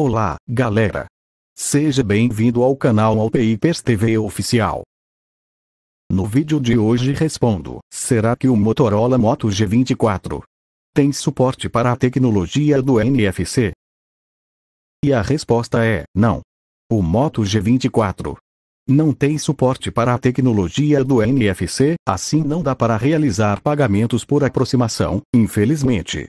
Olá, galera! Seja bem-vindo ao canal Wallpapers TV Oficial. No vídeo de hoje respondo, será que o Motorola Moto G24 tem suporte para a tecnologia do NFC? E a resposta é, não. O Moto G24 não tem suporte para a tecnologia do NFC, assim não dá para realizar pagamentos por aproximação, infelizmente.